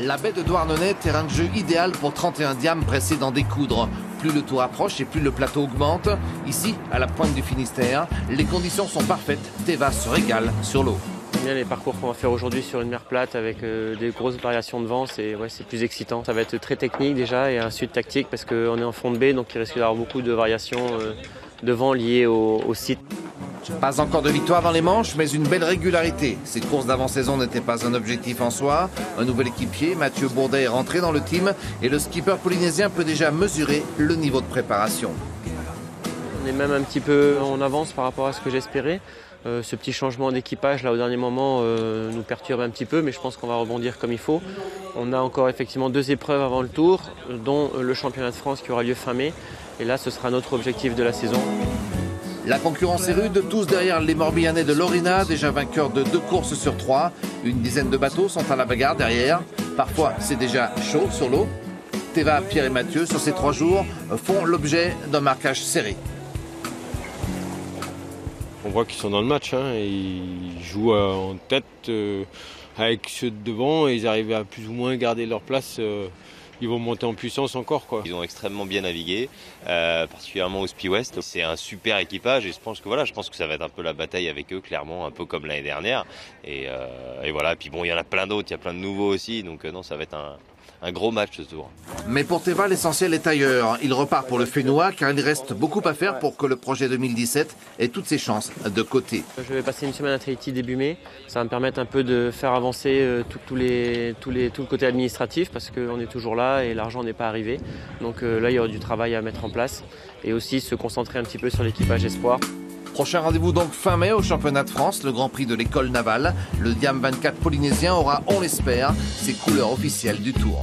La baie de Douarnenez, terrain de jeu idéal pour 31 diams pressés d'en découdre. Plus le tour approche et plus le plateau augmente. Ici, à la pointe du Finistère, les conditions sont parfaites. Teva se régale sur l'eau. Les parcours qu'on va faire aujourd'hui sur une mer plate avec des grosses variations de vent, c'est plus excitant. Ça va être très technique déjà et ensuite tactique parce qu'on est en fond de baie, donc il risque d'avoir beaucoup de variations de vent liées au site. Pas encore de victoire dans les manches, mais une belle régularité. Ces courses d'avant-saison n'étaient pas un objectif en soi. Un nouvel équipier, Mathieu Bourdet, est rentré dans le team et le skipper polynésien peut déjà mesurer le niveau de préparation. On est même un petit peu en avance par rapport à ce que j'espérais. Ce petit changement d'équipage là au dernier moment nous perturbe un petit peu, mais je pense qu'on va rebondir comme il faut. On a encore effectivement 2 épreuves avant le tour, dont le championnat de France qui aura lieu fin mai. Et là, ce sera notre objectif de la saison. La concurrence est rude, tous derrière les Morbihannais de Lorina, déjà vainqueurs de 2 courses sur 3. Une dizaine de bateaux sont à la bagarre derrière. Parfois, c'est déjà chaud sur l'eau. Teva, Pierre et Mathieu, sur ces 3 jours, font l'objet d'un marquage serré. On voit qu'ils sont dans le match, hein, et ils jouent en tête avec ceux de devant et ils arrivent à plus ou moins garder leur place. Ils vont monter en puissance encore, quoi. Ils ont extrêmement bien navigué, particulièrement au SPI West. C'est un super équipage et je pense que ça va être un peu la bataille avec eux, clairement, un peu comme l'année dernière. Et voilà, puis bon, il y en a plein d'autres, il y a plein de nouveaux aussi, donc non, ça va être un gros match ce tour. Mais pour Teva, l'essentiel est ailleurs. Il repart pour le Fenua car il reste beaucoup à faire pour que le projet 2017 ait toutes ses chances de côté. Je vais passer une semaine à Tahiti début mai. Ça va me permettre un peu de faire avancer tout le côté administratif parce qu'on est toujours là et l'argent n'est pas arrivé. Donc là, il y aura du travail à mettre en place et aussi se concentrer un petit peu sur l'équipage espoir. Prochain rendez-vous donc fin mai au championnat de France, le Grand Prix de l'école navale. Le Diam 24 polynésien aura, on l'espère, ses couleurs officielles du Tour.